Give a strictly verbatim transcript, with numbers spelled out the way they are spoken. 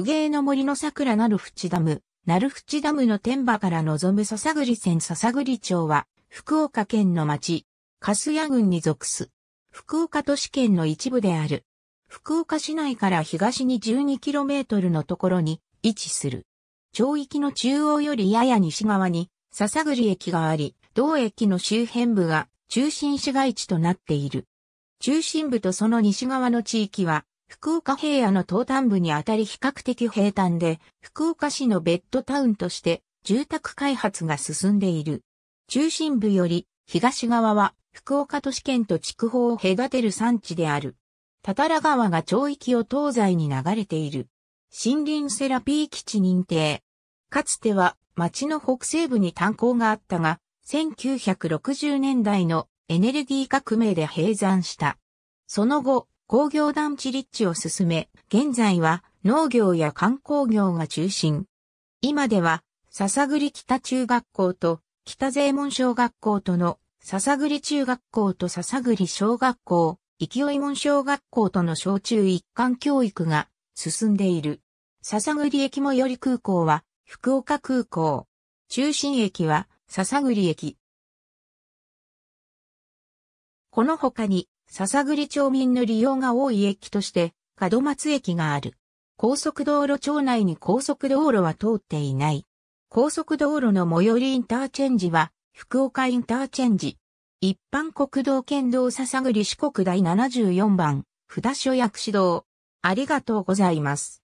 樹芸の森の桜鳴淵ダム、鳴淵ダムの天馬から望む篠栗線篠栗町は、福岡県の町、粕屋郡に属す。福岡都市圏の一部である。福岡市内から東に じゅうにキロメートル のところに位置する。町域の中央よりやや西側に篠栗駅があり、同駅の周辺部が中心市街地となっている。中心部とその西側の地域は、福岡平野の東端部にあたり比較的平坦で、福岡市のベッドタウンとして住宅開発が進んでいる。中心部より東側は福岡都市圏と筑豊を隔てる山地である。多々良川が町域を東西に流れている。森林セラピー基地認定。かつては町の北西部に炭鉱があったが、せんきゅうひゃくろくじゅうねんだいのエネルギー革命で閉山した。その後、工業団地立地を進め、現在は農業や観光業が中心。今では、篠栗北中学校と北正門小学校との篠栗中学校と篠栗小学校、勢門小学校との小中一貫教育が進んでいる。篠栗駅最寄り空港は福岡空港。中心駅は篠栗駅。この他に、篠栗町民の利用が多い駅として、門松駅がある。高速道路町内に高速道路は通っていない。高速道路の最寄りインターチェンジは、福岡インターチェンジ。一般国道県道篠栗四国第ななじゅうよんばん、札所薬師堂。ありがとうございます。